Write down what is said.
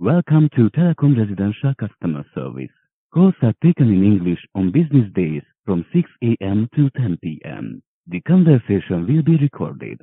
Welcome to Telekom residential customer service. Calls are taken in English on business days from 6 a.m. to 10 p.m. The conversation will be recorded.